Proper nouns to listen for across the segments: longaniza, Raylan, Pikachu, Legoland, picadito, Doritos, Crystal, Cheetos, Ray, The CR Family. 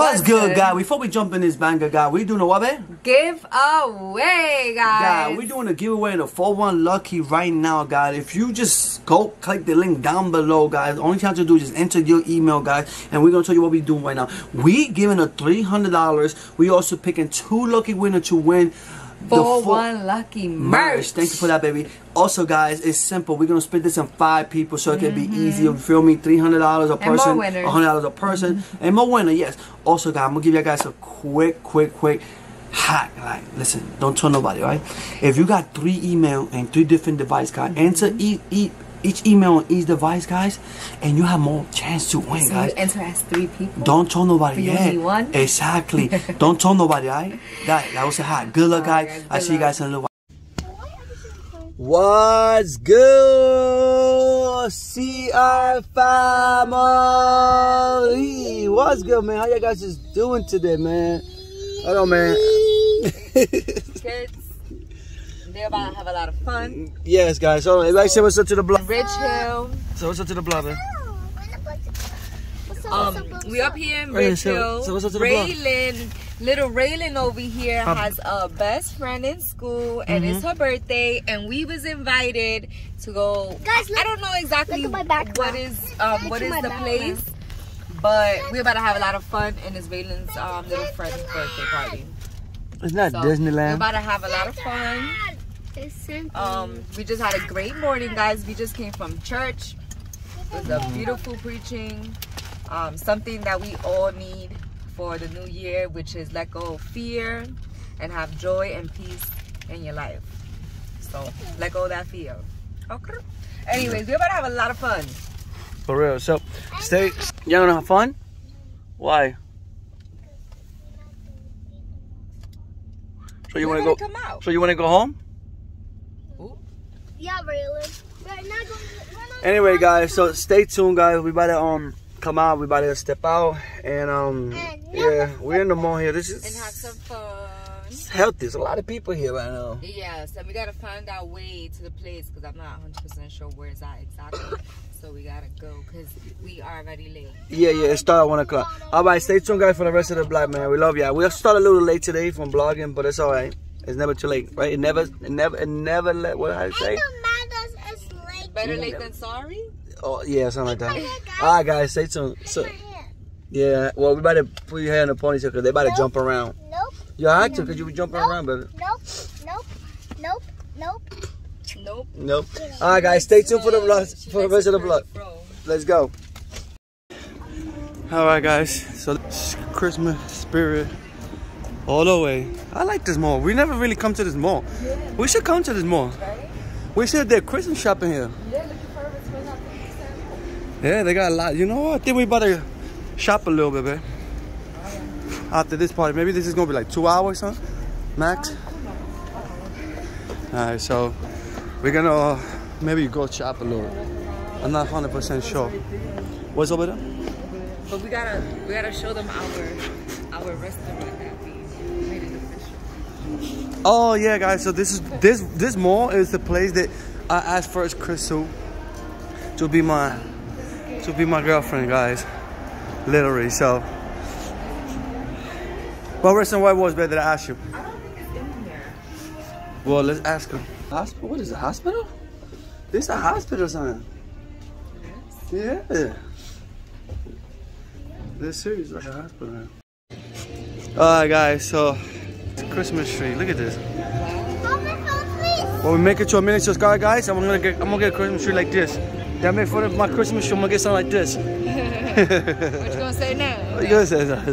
What's good, guys? Before we jump in this banger, guys, we doing a what, babe? Giveaway, guys. We're doing a giveaway to 4-1 Lucky right now, guys. If you just go click the link down below, guys, the only thing you have to do is just enter your email, guys, and we're going to tell you what we're doing right now. We giving a $300. We also picking 2 lucky winners to win 4-1 Lucky merch. Thank you for that, baby. Also, guys, it's simple. We're gonna split this in 5 people, so it can be easy. You feel me? $300 a person, $100 a person, and more winner. Yes. Also, guys, I'm gonna give you guys a quick hack. Like, listen, don't tell nobody, right? If you got 3 email and 3 different devices, guys, answer each email on each device, guys, and you have more chance to win, so guys. You enter as 3 people. Don't tell nobody. Yeah, only one. Exactly. Don't tell nobody, right? That was a hack. Good luck, guys. Good luck. See you guys in a little while. What's good, CR family? What's good, man? How you guys is doing today, man? Hello, man. Kids. They're about to have a lot of fun. Yes, guys. So, like, say what's up to the blog. Rich Hill. So, what's up to the blog, man? We up here in Rich Hill. So, what's up to the blog? Raylan, little Raylan over here has a best friend in school, and it's her birthday, and we was invited to go. Guys, look, I don't know exactly what is the place, but we're about to have a lot of fun, and it's Raylan's little friend's birthday party. It's not Disneyland. We're about to have a lot of fun. We just had a great morning, guys. We just came from church. It was a beautiful preaching. Something that we all need for the new year, which is let go of fear and have joy and peace in your life. So let go of that fear. Okay. Anyways, we're about to have a lot of fun. For real. So stay. Y'all gonna have fun? Why? So you want to go? Come out. So you want to go home? Yeah, really. Anyway, guys, so stay tuned, guys. We about to come out. We about to step out, and yeah, we're in the mall here. This is and have some fun. It's healthy. There's a lot of people here right now. Yes, and we gotta find our way to the place because I'm not 100% sure where it's at exactly. So we gotta go because we are already late. Yeah, it started at 1 o'clock. All right, stay tuned, guys, for the rest of the vlog, man. We love y'all. We'll start a little late today from vlogging, but it's all right. It's never too late, right? It never let. What I say? It don't matter. It's late. Better late than sorry. Oh yeah, something like that. All right, guys, stay tuned. So, yeah, well, we about to put your hair in a ponytail because they about to jump around. Nope. You alright? Because you be jumping around, baby. Nope. All right, guys, stay tuned for the vlog, for the rest of the vlog. Let's go. All right, guys. So Christmas spirit. All the way. I like this mall. We never really come to this mall. Yeah. We should come to this mall. Right? We should have did Christmas shopping here. Yeah, looking forward to Christmas. Yeah, they got a lot. You know what? I think we better shop a little bit, babe. After this party, maybe this is gonna be like 2 hours, huh? Max. All right, so we're gonna maybe go shop a little. I'm not 100% sure. What's over there? But we gotta show them our restaurant. Oh yeah, guys, so this is this mall is the place that I asked first Crystal to be my girlfriend, guys, literally. So what restaurant was better to ask you? I don't think it's in here. Well, let's ask her. Hospital? What is it, hospital? This is a hospital sign. Yes. Yeah, this series like a hospital. Alright, guys, so Christmas tree. Look at this. Well, we make it to a miniature sky, guys. I'm gonna get a Christmas tree like this. That made for my Christmas tree. I'm gonna get something like this. What you gonna say now? What you gonna say now?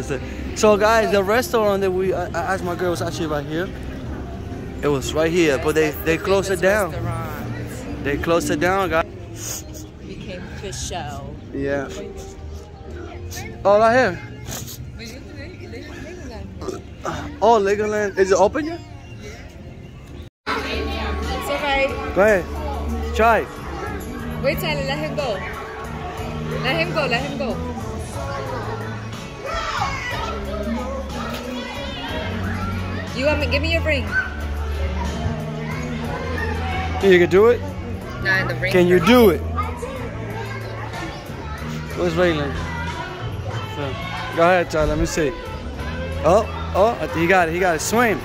So, guys, the restaurant that I asked my girl was actually right here. It was right here, but they closed it down. They closed it down, guys. We came to show. Yeah. All right here. Oh, Legoland. Is it open yet? It's alright. Go ahead. Try. Wait, Tyler. Let him go. Let him go. You want me? Give me your ring. You can do it? Nah, the ring. Can you do it? Where's Raylan? So. Go ahead, Todd. Let me see. Oh, he got it. He got it. Swing.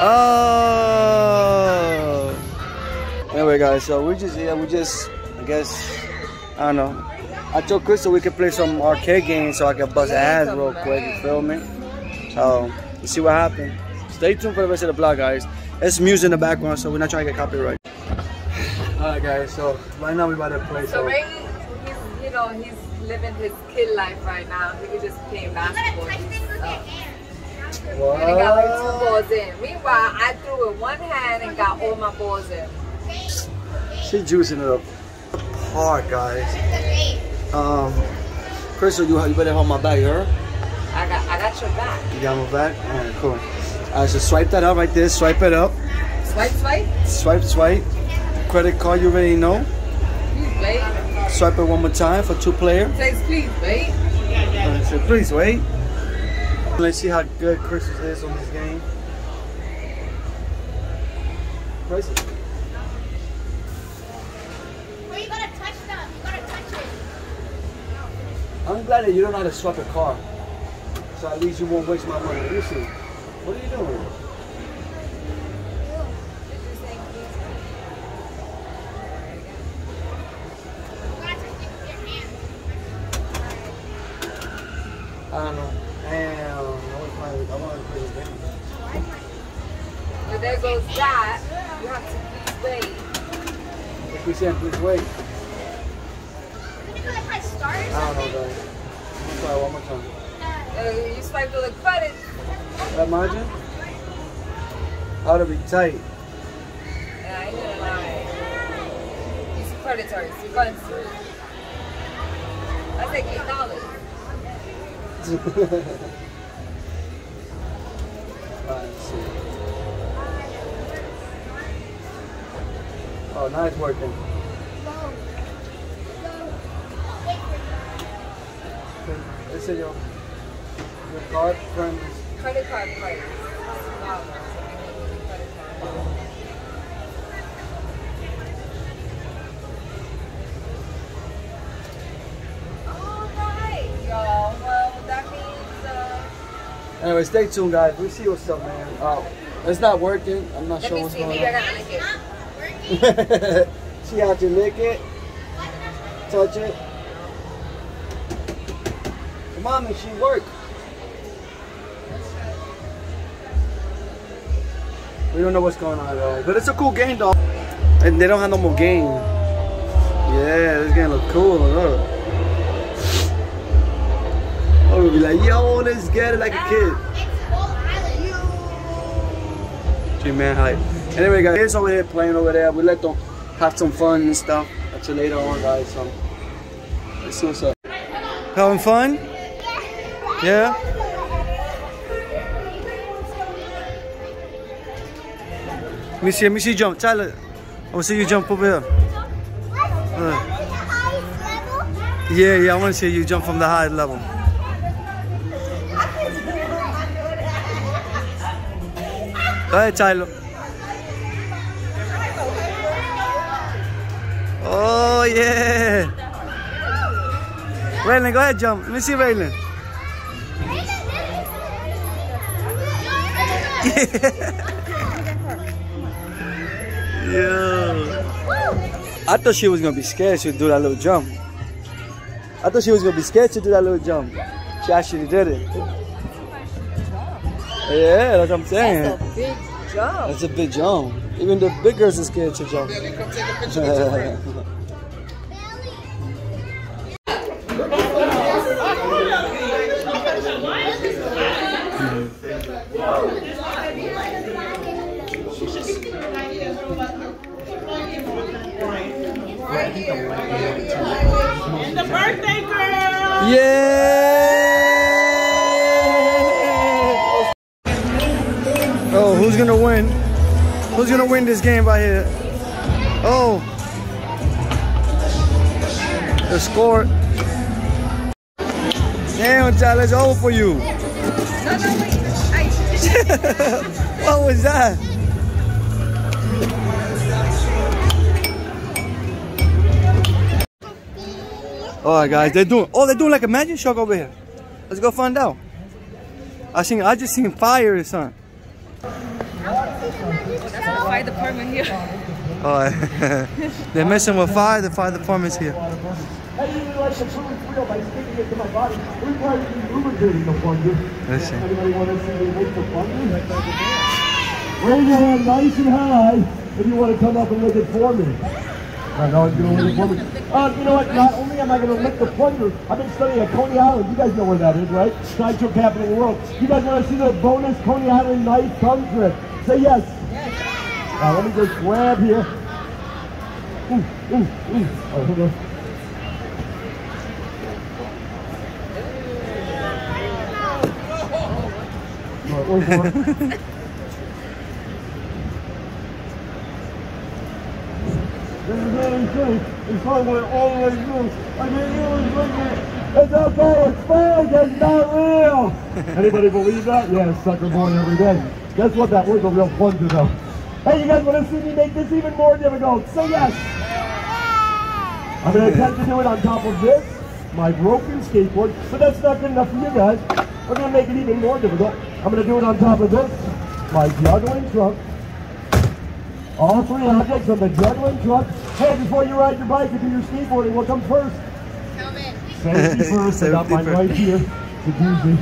Oh. Anyway, guys, so we just, I guess, I don't know. I told Crystal we could play some arcade games so I could bust ass real quick. You feel me? So, you see what happened. Stay tuned for the rest of the vlog, guys. It's music in the background, so we're not trying to get copyright. Alright, guys, so right now we're about to play. So Ray, he's, you know, he's living his kid life right now. He could just play basketball. And he got like 2 balls in. Meanwhile, I threw with 1 hand and got all my balls in. She's juicing it up. Hard, guys. Crystal, you better hold my back, you heard? I got your back. You got my back? Alright, cool. Alright, so swipe that up right there. Swipe it up. Swipe, swipe? Swipe, swipe. Credit card, you already know. Please wait. Swipe it 1 more time for 2-player. Please wait. Alright, so please wait. Let's see how good Crystal is on this game. Crystal. Well, you gotta touch them. You gotta touch it. I'm glad that you don't know how to swipe a car. So at least you won't waste my money. Let me see. What are you doing? I don't know. Damn. I want to play this game. Well, there goes that. You have to please wait. If we said please wait. We're going to go like my star or something. I don't know, guys. I'm going to try 1 more time. You swiped all the credit. That margin? Ought to be tight. Yeah, I didn't lie. These predators, you got through. That's like $8. Alright, let's see. Oh, now it's working. Let's see, y'all. Your card from credit card price. Wow. Alright, y'all. Well, that means anyway, stay tuned, guys. We see what's up, man. Oh, it's not working. I'm not sure what's going on. It's not working. See how to lick it. Touch it. Come on, man, she worked. We don't know what's going on at all. But it's a cool game, though. And they don't have no more game. Yeah, this game look cool. Look. I would be like, yo, let's get it like a kid. Gee, man, hype. Anyway, guys, kids over here playing over there. We let them have some fun and stuff. Until later on, guys. So, let's see what's up. Having fun? Yeah? Let me see you jump. Tyler, I want to see you jump over here. Yeah, I want to see you jump from the high level. Go ahead, Tyler. Oh, yeah. Raylan, go ahead, jump. Let me see Raylan. Yeah. Yeah. I thought she was gonna be scared to do that little jump. I thought she was gonna be scared to do that little jump. She actually did it. Yeah, that's what I'm saying. That's a big jump. That's a big jump. Even the big girls are scared to jump. And the birthday girl! Yeah! Oh, who's gonna win? Who's gonna win this game right here? Oh! The score. Damn, Tyler, it's over for you. What was that? Alright, guys, they're doing like a magic show over here. Let's go find out. I just seen fire or something. That's the fire department here. Oh, they're messing with fire. The fire department's here. Listen. Raise your hand nice and high if you want to come up and lick it for me. I know it's going to lick it for me. You know what? Not only am I going to lick the plunger, I've been studying at Coney Island. You guys know where that is, right? Sideshow capital of the world. You guys want to see the bonus Coney Island knife tongue trip? Say yes. Yes. Now let me just grab here. Ooh, ooh, ooh. Oh, here we go. It's probably always loose. I mean, it was wicked. It's okay, it's fake, it's not real. Anybody believe that? Yeah, it's sucker born every day. Guess what? That was a real plunger, though. Hey, you guys want to see me make this even more difficult? Say yes. I'm going to attempt to do it on top of this, my broken skateboard, but that's not good enough for you guys. We're going to make it even more difficult. I'm going to do it on top of this, my juggling trunk. All three objects on the juggling trunk. Hey, before you ride your bike or do your skateboarding, what comes first? Helmet. Safety first. I got mine right here. It's a doozy.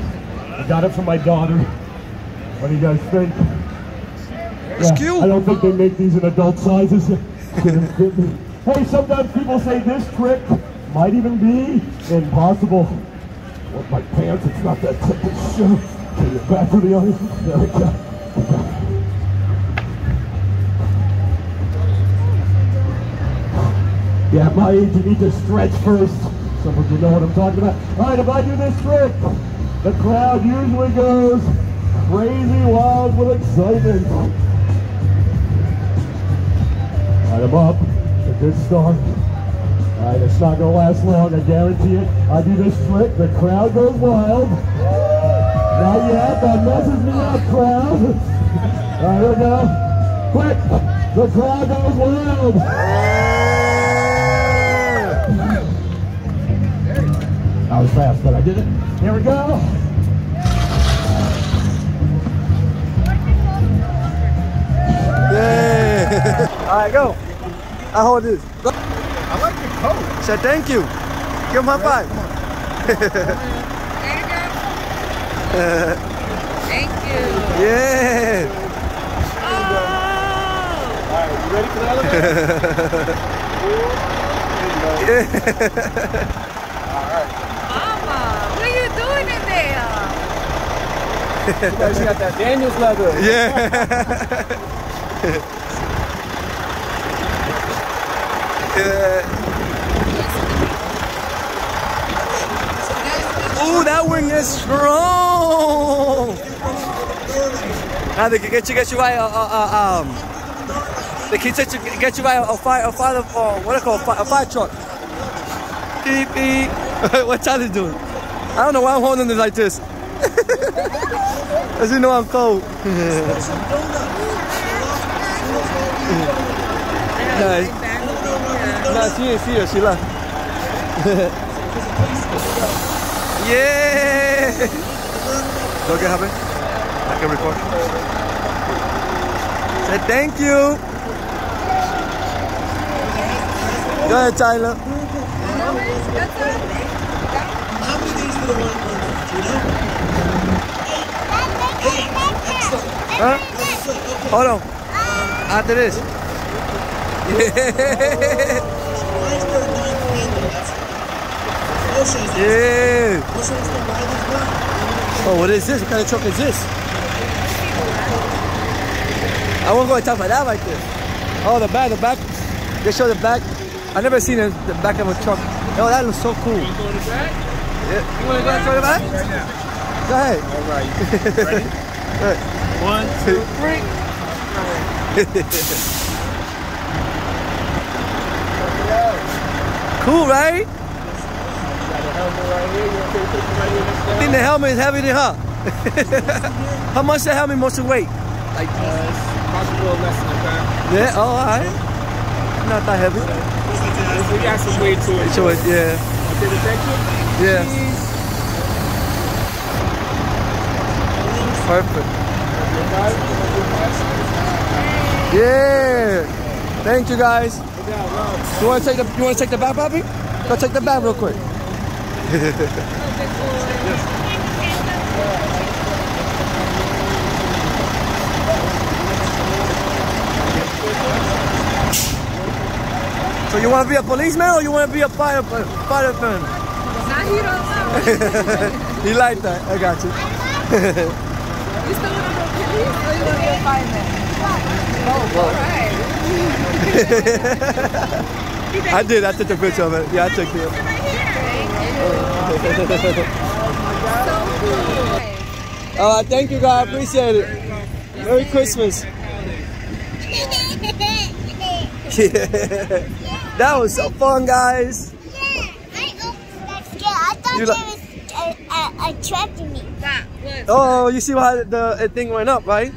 I got it from my daughter. What do you guys think? It's cute. I don't think they make these in adult sizes. Hey, sometimes people say this trick might even be impossible. With my pants, it's not that simple. Can you back to the audience? There we go. Yeah, at my age, you need to stretch first. Some of you know what I'm talking about. All right, if I do this trick, the crowd usually goes crazy wild with excitement. All right, I'm up. It's a good start. All right, it's not going to last long, I guarantee it. I do this trick, the crowd goes wild. Not yet, that messes me up, crowd. All right, here we go. Quick, the crowd goes wild. I was fast, but I did it. Here we go. Yeah. All right, go. I hold this. Go. I like your coat. Say thank you. Give my five. There you go. Thank you. Yeah. Oh. All right, you ready for the elevator? Yeah. You guys got that Daniels leather. Yeah. Yeah. Ooh, that wing is strong. Now they can get you by they can get you by a fire truck. Beep beep. What Charlie's doing? I don't know why I'm holding it like this. As you know, I'm cold. Nice. No, she ain't here. She left. Yeah. Don't get happy. I can record. Say thank you. Go ahead, Tyler. How many days for the 1 month? Huh? Hold on. After this. Yeah. Yeah. Oh, what is this? What kind of truck is this? I won't go on top of that like this. Oh, the back, They show the back. I never seen the back of a truck. Oh, that looks so cool. You want to go to the back? Yeah. You want to go to the back? Right now. Go ahead. All right. Ready? All right. 1, 2, 3. Cool, right? I think the helmet is heavier than her. How much the helmet must weight? Like, possibly less than that. Yeah. Oh, all right. Not that heavy. We got some weight to it. Yeah. Did it affect you? Yeah. Perfect. Yeah. Thank you guys. You want to take the bath, Bobby? Go take the bath real quick. So you want to be a policeman or you want to be a fireman? He liked that. I got you. You still want to be a police or you want to be a fireman? Oh, all right. I took a picture of it. Yeah, I took it. So cool. All right, thank you guys. I appreciate it. Merry Christmas. Yeah. That was so fun, guys. Yeah, I thought it was attracting me. Oh, you see how the thing went up, right?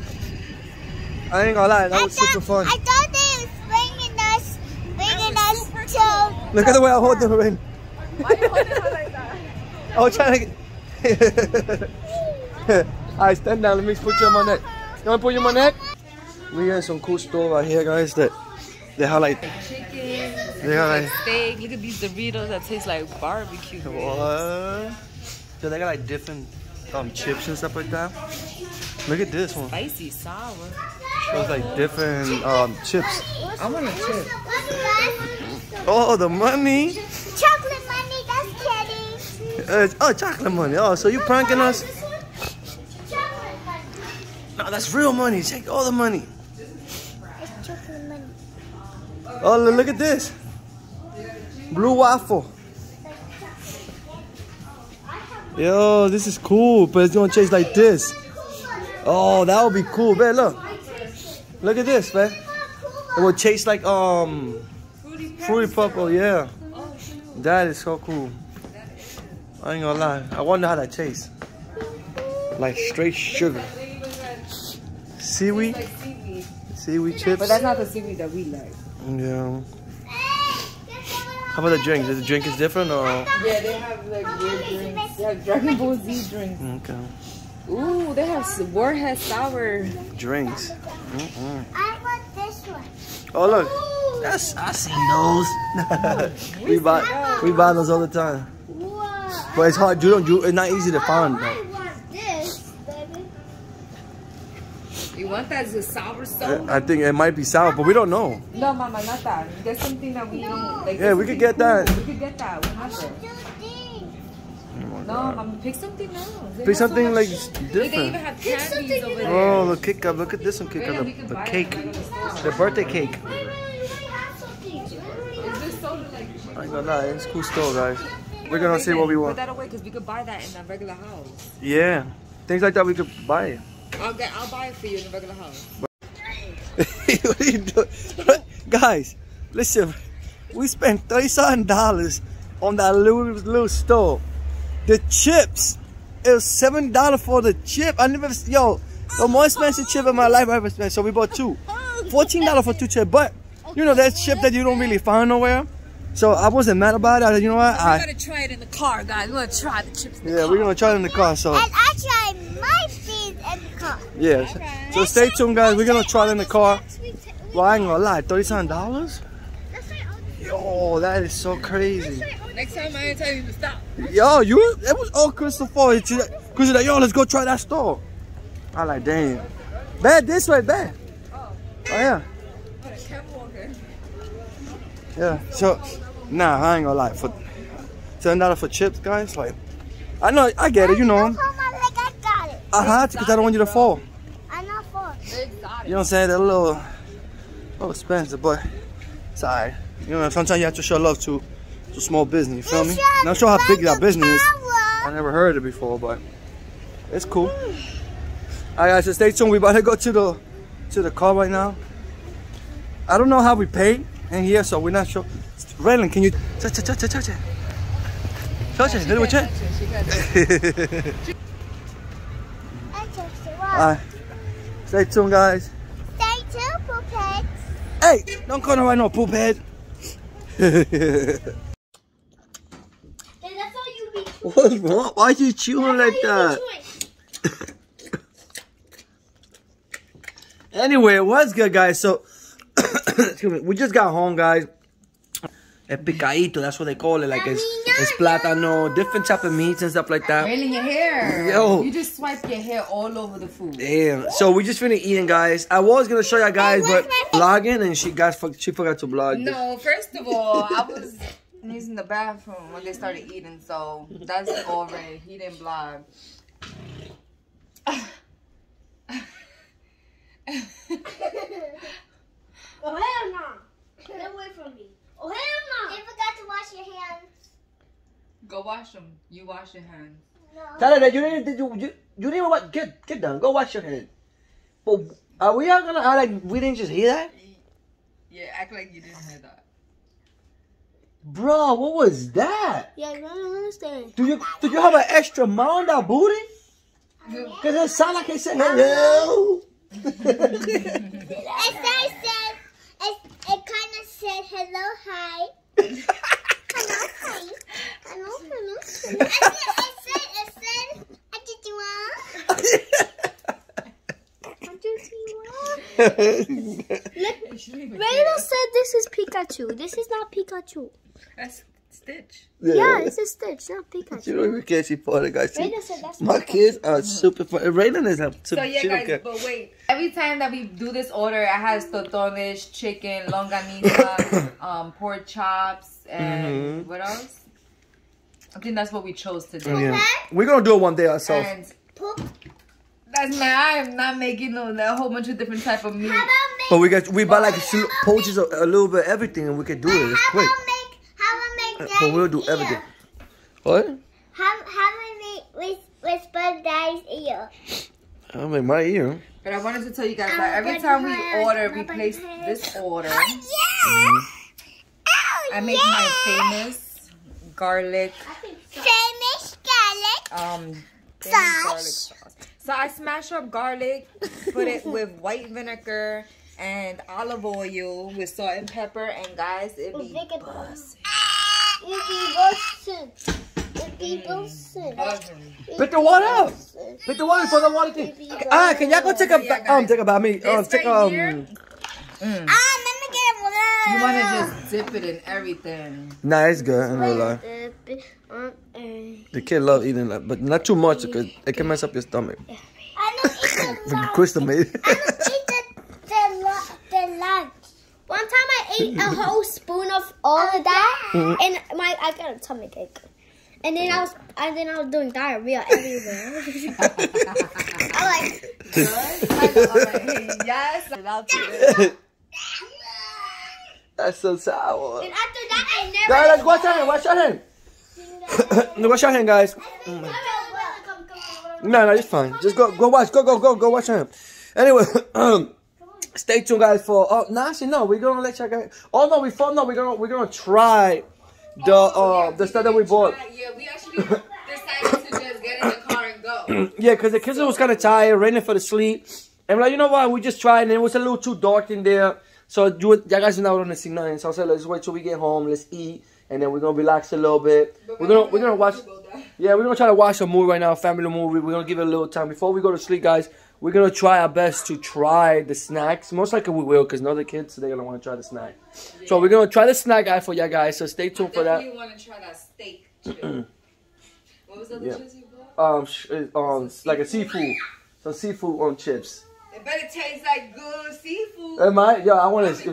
I ain't gonna lie, that was super fun. I thought they was bringing us to... Look at the way I hold the ring. Why are you holding her like that? I was trying to... Alright, stand down, let me put you on my neck. You wanna put you on my neck? We got some cool store right here, guys, that... They have like chicken, they have like steak. Look at these Doritos that taste like barbecue. So they got like different chips and stuff like that. Look at this one. Spicy, sour. So it's like different chips. I want a chip. Oh, the money. Chocolate money, that's candy. Oh, chocolate money. Oh, so you pranking us? Chocolate money. No, that's real money. Take all the money. It's chocolate money. Oh, look at this. Blue waffle. Yo, this is cool, but it's gonna taste like this. Oh, that would be cool, man. Look. Look at this, man. It will taste like fruity purple, yeah. That is so cool. I ain't gonna lie. I wonder how that tastes. Like straight sugar. Seaweed. Seaweed chips. But that's not the seaweed that we like. Yeah. How about the drinks? The drink is different or? Yeah, they have like weird drinks. They have Dragon Ball Z drinks. Okay. Ooh, they have Warhead sour drinks. Mm-mm. I want this one. Oh look, that's I seen those. we buy those all the time. Whoa, but it's hard. It's not easy to find. Though. You want that as a sour soda? I think it might be sour, but we don't know. No, Mama, not that. There's something that we don't like. Yeah, we could get that. We could get that. We have it. No, Mama, pick something else. Pick something like different. They even have candies over there. Oh, the Kick Up. Look at this one, Kick Up. The cake. The birthday cake. Is this soda like? I ain't gonna lie. It's cool store, guys. We're gonna see what we want. Put that away because we could buy that in a regular house. Yeah. Things like that we could buy. I'll buy it for you in the regular house. What are you doing? Guys, listen. We spent $37 on that little store. The chips. It was $7 for the chip. I never, the most expensive chip in my life I ever spent. So we bought two. $14 for two chips. But, you know, that chip that you don't really find nowhere. So I wasn't mad about it. I said, you know what? We're going to try it in the car, guys. We're going to try the chips in the car. Yeah, we're going to try it in the car. So. And I tried my car. Yeah, okay. So stay tuned, guys. We're gonna try it in the car. Well, I ain't gonna lie, $37? Yo, that is so crazy. Next time I ain't tell you to stop. Yo, it was all Crystal fault. Crystal like, yo, let's go try that store. I like, damn. Bad this way, bad. Oh yeah. Yeah. So, nah, I ain't gonna lie. For $7 for chips, guys. Like, I know, I get it. You know. I had to because I don't want you to fall. I'm not falling. You know what I'm saying? They're a little expensive, but it's alright. You know, sometimes you have to show love to small business, you feel me? Not sure how big that business is. I never heard of it before, but it's cool. Alright guys, so stay tuned. We about to go to the car right now. I don't know how we paid in here, so we're not sure. Raylan, can you touch it? Touch it, little check. Alright, stay tuned, guys. Stay tuned, poop heads. Hey, don't call her right now, poop head. Why are you chewing like that? Anyway, what's good, guys? So, excuse me, we just got home, guys. El picadito, that's what they call it. Like, it's plátano, different type of meats and stuff like that. Railing your hair. Yo. You just swiped your hair all over the food. Damn. So, we just finished eating, guys. I was going to show you guys, but vlogging, and she forgot to vlog. No, first of all, I was using the bathroom when they started eating, so that's already. He didn't vlog. Oh, hell no. Get away from me. Oh, hell no. They forgot to wash your hands. Go wash them. You wash your hands. No. Tell her that you didn't wash. Get down. Go wash your hands. But are we all gonna act like we didn't just hear that? Yeah, act like you didn't hear that. Bro, what was that? Yeah, I don't understand. Do you have an extra mound of booty? Because it sounded like it said hello. It kind of said hello, hi. Hello, hi. Hello, hello. It said, what did you want? What did you want? Rayla said this is Pikachu. This is not Pikachu. That's Stitch. Yeah, it's a Stitch, not Pikachu. You don't even care, she fought it, guys. See, my kids are super fun. Raylan is a super. So yeah, guys, but wait. Every time that we do this order, it has totones, chicken, longaniza, pork chops, and what else? I think that's what we chose today. Yeah. We're gonna do it one day ourselves. That's my. I am not making a whole bunch of different type of meat. But we buy like poaches, a little bit of everything, and we can do it. It's quick. But we'll do everything. Ear. What? How many with Bud Daddy's ear? I mean, my ear. But I wanted to tell you guys that every time we order, we place this order. Oh, yeah. Oh, I make my famous garlic. Famous garlic. Sauce. So I smash up garlic, put it with white vinegar and olive oil with salt and pepper, and guys, it be bussing. Put the water out. Put the water for the water thing. Ah, can y'all go take a bath? Take a bath. Let me get a water. You wanna just dip it in everything. Nah, it's good. I'm not gonna lie. The kid love eating that, but not too much because it can mess up your stomach. Crystal made. One time I ate a whole spoon of all of that, and I got a tummy ache, and then I was doing diarrhea everywhere. I'm like, yes, that's so sour. And after that, I never. Guys, let's wash your hand. Wash your hand, guys. No, it's fine. Just go wash. Go wash your hand. Anyway. Stay tuned, guys, for we're gonna let you guys. We're gonna try the the stuff that we bought. Yeah, we actually decided to just get in the car and go. Yeah, because the kids was kind of tired, raining for the sleep, and we're like, you know what? We just tried, and it was a little too dark in there, so you guys are not gonna see nothing. So I said, let's wait till we get home, let's eat, and then we're gonna relax a little bit. We're gonna watch. Yeah, we're gonna try to watch a movie right now, a family movie. We're gonna give it a little time before we go to sleep, guys. We're going to try our best to try the snacks. Most likely we will because the kids, they're going to want to try the snack. Yeah. So we're going to try the snack out for you guys. So stay tuned for that. I want to try that steak too. What was the other chips you bought? Like a seafood. Some seafood on chips. It better taste like good seafood. Am I? Yo, I want to. I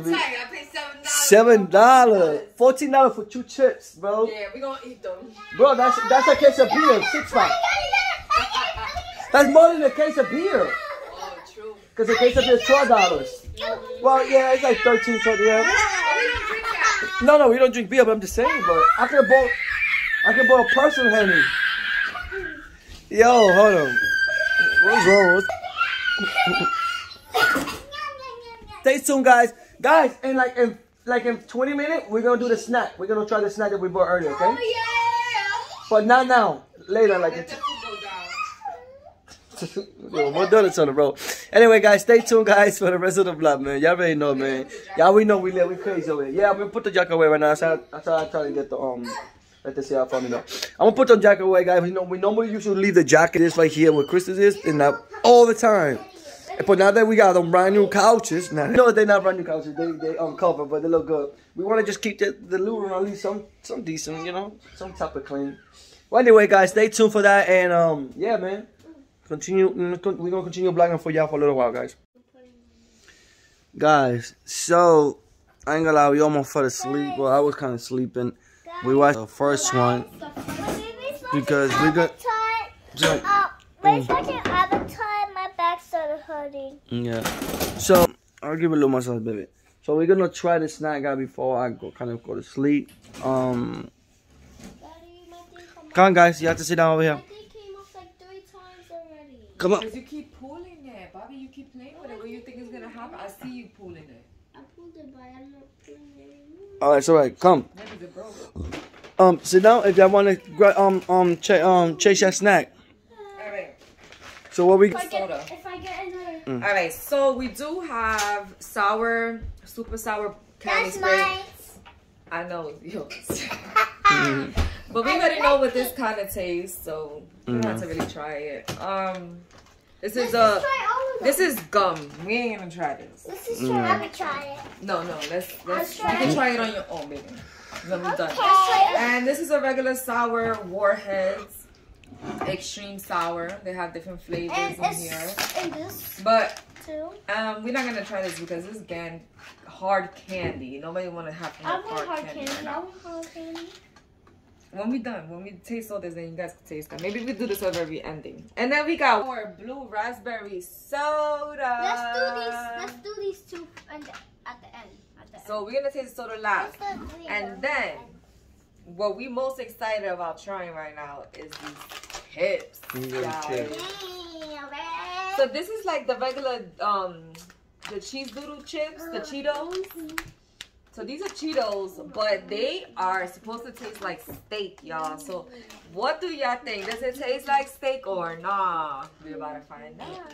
paid $7. $14 for 2 chips, bro. Yeah, we're going to eat them. Bro, that's a case of beer. 6-pack. That's more than a case of beer. Oh, true. Because a case of beer is $12. Well, yeah, it's like $13, so yeah. No, we don't drink beer, but I'm just saying, but I can borrow a person, honey. Yo, hold on. What's wrong? Stay tuned, guys. Guys, in 20 minutes, we're gonna do the snack. We're gonna try the snack that we bought earlier, okay? Oh, yeah. But not now. Later, like it's. More donuts on the road. Anyway, guys, stay tuned, guys, for the rest of the vlog, man. Y'all already know, man. Y'all we know we crazy over here. Yeah, I'm gonna put the jacket away right now. I try to get the let the CR Family know. I'm gonna put the jacket away, guys. You know, we normally usually leave the jacket this right here where Crystal is, and all the time. But now that we got them brand new couches, now no, they're not brand new couches. They uncovered, but they look good. We want to just keep the loo room at least some decent, you know, some type of clean. Well, anyway, guys, stay tuned for that, and yeah, man, we're gonna continue blogging for y'all for a little while, guys. Guys, so I ain't gonna lie, we almost fell asleep. Well, I was kind of sleeping. We watched the first one because we got. So, we're watching Avatar. My back started hurting. Yeah. So I'll give it a little massage, baby. So we're gonna try this snack guy before I go, kind of go to sleep. Come on, guys. You have to sit down over here. Came off like 3 times already. Come on. Because you keep pulling it, Bobby. You keep playing with it. What do you think is gonna happen? I see you pulling it. I pulled it, but I'm not pulling it anymore. All right, so right, come. Sit down if y'all wanna chase that snack. So what we if I get another. All right, so we do have sour, super sour candy spray. Nice. I know it's yours, but we already know what this kind of tastes, so we don't have to really try it. This is gum. We ain't gonna try this. Let's just try. I would try it. No, no, let's you can try it on your own, baby. Then we're done. And this is a regular sour Warheads. Extreme sour. They have different flavors in here. But we're not gonna try this because this is again hard candy. Nobody wanna have hard candy. When we done, when we taste all this, then you guys can taste them. Maybe we do this with every ending. And then we got our blue raspberry soda. Let's do these two at the end. So we're gonna taste the soda last, and then what we most excited about trying right now is these chips. So this is like the regular, the cheese doodle chips, the Cheetos. So these are Cheetos, but they are supposed to taste like steak, y'all. So what do y'all think? Does it taste like steak or nah? We're about to find out.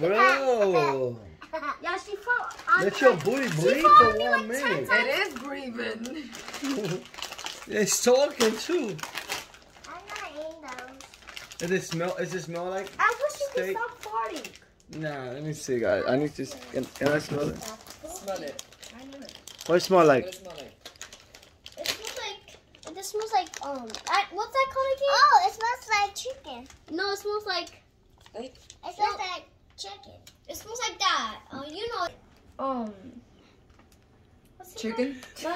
Bro. Yeah, she fought. Let your booty breathe for 1 minute. Like it is breathing. It's talking too. I'm not eating those. Does it smell? Does it smell like? I wish you could stop farting. Nah, let me see, guys. I need to. Can I smell it? Smell it. I know it. What it smell like? What it smell like? It smells like. It smells like what's that called again? Oh, it smells like chicken. No, it smells like. Steak? It smells like chicken. It smells like that. Oh, you know. What's chicken? No.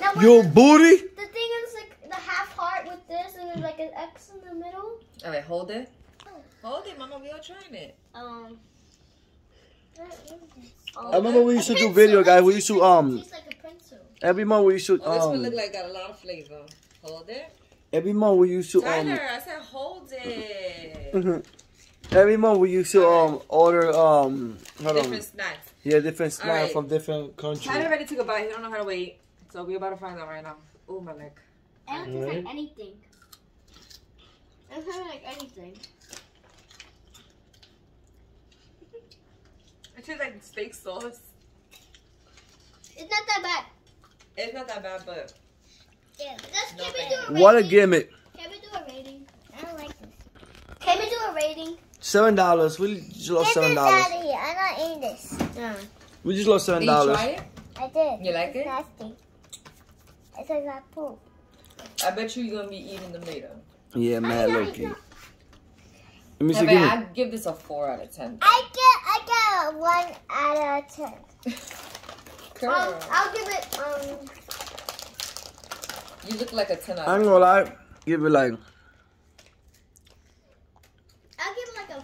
Now, your booty? The thing is like the half heart with this, and there's like an X in the middle. All right, hold it. Oh. Hold it, Mama. We all trying it. I remember we used to do video, guys. We used to tastes like a pencil. Every month we used to. This one look like got a lot of flavor. Hold it. Every month we used to. Tyler, I said hold it. Every month we used to order different snacks. Yeah, different snacks from different countries. Tyler already took a bite. He don't know how to wait, so we're about to find out right now. Oh my neck! I don't taste like anything. I don't taste like anything. It tastes like steak sauce. It's not that bad. It's not that bad, but yeah. Can we do a rating? What a gimmick! Can we do a rating? I don't like this. Can we do a rating? $7. We just lost $7. I'm not eating this. No. We just lost $7. Did you try it? I did. You like it? It's nasty. It's like poop. I bet you're gonna be eating them later. Yeah, mad lucky. Let me see. I give this a 4 out of 10. I get a 1 out of 10. Girl. I'll give it You look like a 10 out of 10. I'm gonna lie. Give it like.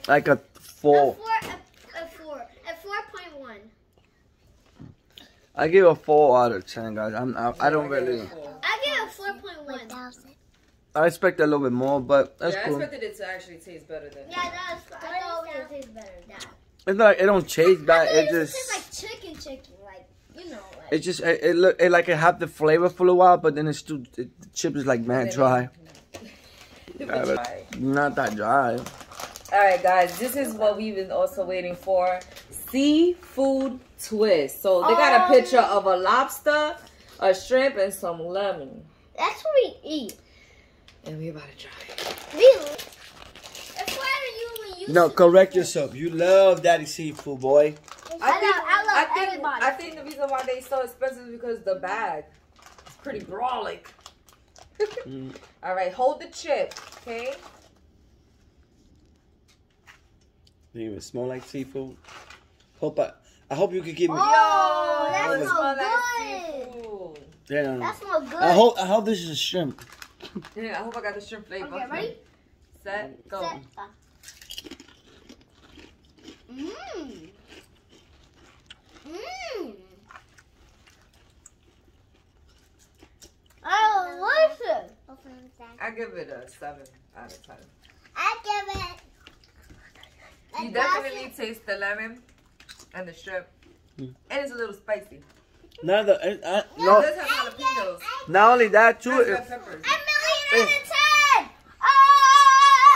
Like a 4. A 4.1. I give a 4 out of 10, guys. I don't really. I give a 4.1. I expect a little bit more, but that's cool. I expected it to actually taste better than. Yeah, that's. I thought it would taste better than that. It's not. Like, it don't taste bad. It just. It's like chicken, like you know. Like, it just. It look. It like it have the flavor for a while, but then it's too. The chip is like mad dry. Yeah, not that dry. All right, guys, this is what we've been also waiting for. Seafood twist. So they got a picture of a lobster, a shrimp, and some lemon. That's what we eat. And we about to try it. Really? If why are you No, correct yourself. You love daddy seafood, boy. I think the reason why they so expensive is because the bag is pretty brawlic. Mm. All right, hold the chip, okay? Do you even smell like seafood? Hope I hope you could give me. Oh, that smells good. Damn. That smells good. I hope this is a shrimp. Yeah, I hope I got the shrimp flavor. Okay, ready? Set, go. Set. Mmm. Mmm. I love it. I give it a 7 out of 10. I give it. You definitely taste the lemon and the shrimp, and it's a little spicy. Now the no. Jalapenos. Not only that too. It's red peppers. A 1 million out of 10. Oh,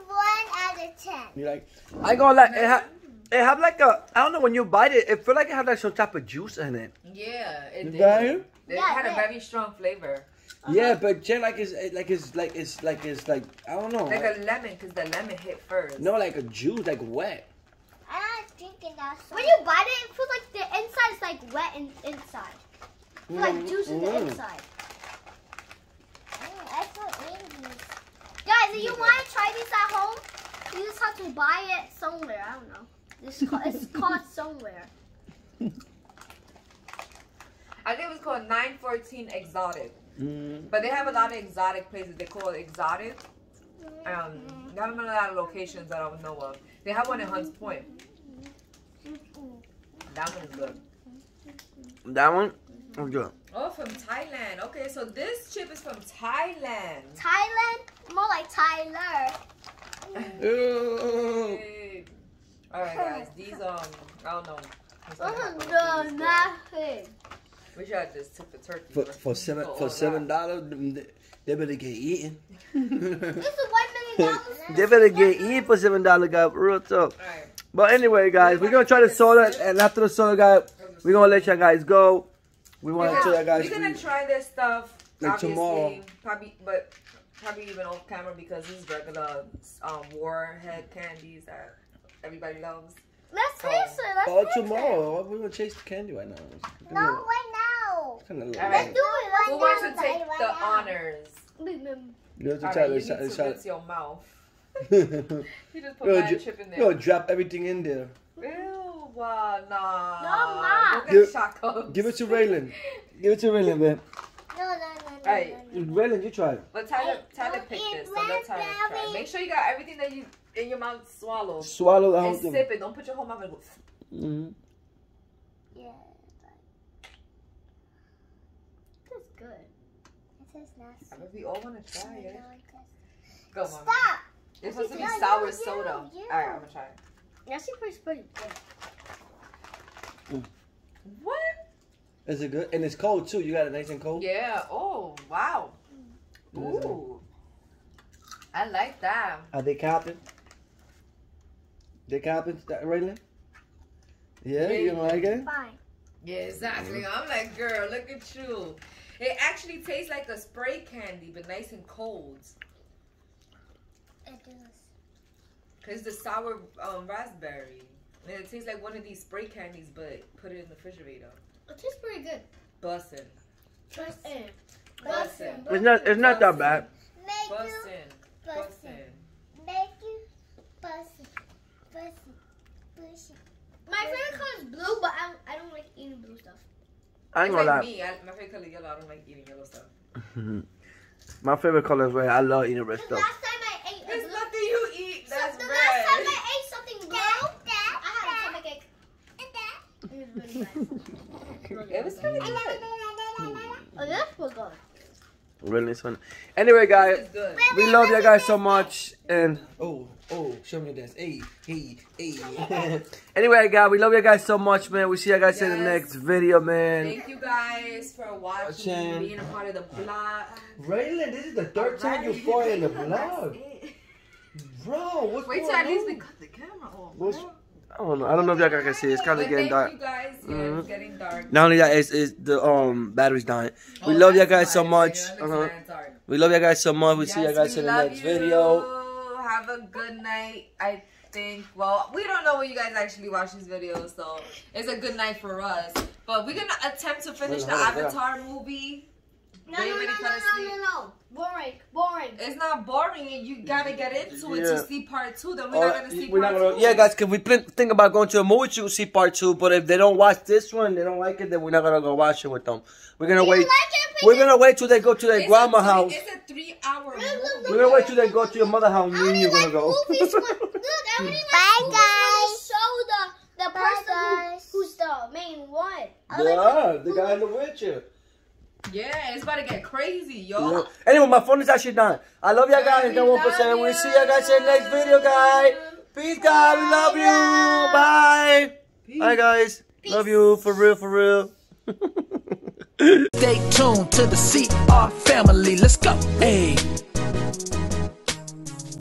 1 million, 1 out of 10. You like? I go like it have like a, I don't know, when you bite it, it feel like it have like some type of juice in it. Yeah, it did. It had a very strong flavor. Yeah, but Jen, like it's like I don't know. Like a lemon, because the lemon hit first. No, like a juice, like wet. I don't drink it outside. When you bite it, it feels like the inside is like wet and inside. It feels like juice in the inside. I feel angry. Guys, if you want to try this at home, you just have to buy it somewhere. I don't know. It's called somewhere. I think it was called 914 Exotic. Mm. But they have a lot of exotic places. They call it exotic. They have a lot of locations that I don't know of. They have one in Hunts Point. That one is good. That one is good. Oh, from Thailand. Okay, so this chip is from Thailand. Thailand? More like Tyler. Ooh. All right, guys. These, I don't know. Nothing. We should have just took the turkey. For seven dollars, they better get eaten. This is $1 million. They better get eaten for $7, guys. Real tough. Right. But anyway, guys, we're gonna try the soda, and after the soda, guys, we're gonna let you guys go. We want to tell you guys. We're gonna try this stuff like tomorrow, probably even off camera, because these regular warhead candies that everybody loves. Let's taste it. Tomorrow. We're going to chase the candy right now. No, right now. Let's do it right now. Who wants to take the honors? You have to try this. It's out of your mouth. You just put that chip in there. You'll drop everything in there. Ew, wow, nah. No, ma. We'll get shock-ups. Give it to Raylan. Give it to Raylan, man. No. Alright. Raylan, you try it. But Tyler picked this, so let Tyler try. Make sure you got everything that you... in your mouth, swallow. Swallow the whole thing. Sip it. Don't put your whole mouth in it. Mm-hmm. Yeah. It tastes good. It tastes nasty. I mean, we all want to try it. Go, Mom. Stop. It's supposed to be sour soda. Yeah. All right, I'm going to try it. That seems pretty good. Mm. What? Is it good? And it's cold, too. You got it nice and cold? Yeah. Oh, wow. Mm. Ooh. I like that. Are they capping? They capping, Raylan? Yeah, you like it? Fine. Yeah, exactly. I'm like, girl, look at you. It actually tastes like a spray candy, but nice and cold. It does. It's the sour raspberry. And it tastes like one of these spray candies, but put it in the refrigerator. It tastes pretty good. Bussin'. Bussin'. Bussin'. It's not that bad. Bussin'. Bussin'. Make you bussin'. Bussin'. My favorite color is blue, but I don't like eating blue stuff. I ain't gonna lie. My favorite color is yellow. I don't like eating yellow stuff. My favorite color is red. I love eating red stuff. Last time I ate there's nothing you eat that's red. Last time I ate something blue, I had a stomach ache. It was really good. Oh, that's so good. Really fun. Anyway, guys, we love you guys so much, and show me this. Hey. Anyway, guys, we love you guys so much, man. We see you guys in the next video, man. Thank you guys for watching, being a part of the vlog. Raylan, this is the third time you fought in the vlog, bro. What's going on? Wait till at least we cut the camera off. I don't know. I don't know if y'all can see. It's kind of getting dark. You guys, it's getting dark. Not only that, it's the battery's dying. We love you guys so much. We love you guys so much. We see you guys in the next video. have a good night. I think, well, we don't know when you guys actually watch these videos, so it's a good night for us. But we're going to attempt to finish the Avatar movie. No. Boring. It's not boring. You gotta get into it to see part two. Then we're not gonna see part two. Yeah, guys, because we think about going to a movie to see part two. But if they don't watch this one, they don't like it, then we're not gonna go watch it with them. We're gonna wait. We're gonna wait till they go to their grandma's house. It's a 3 hour movie. We're gonna wait till they go to your mother's house, and you're gonna go. Bye, guys. The person who's the main one. Yeah, the guy in the wheelchair. Yeah, it's about to get crazy, y'all. Yeah. Anyway, my phone is actually done. I love y'all guys. And 1%. We'll see y'all guys in the next video, guys. Peace, guys. We love you. Bye. Peace. Bye, guys. Peace. Love you. For real, for real. Stay tuned to the CR family. Let's go. Hey.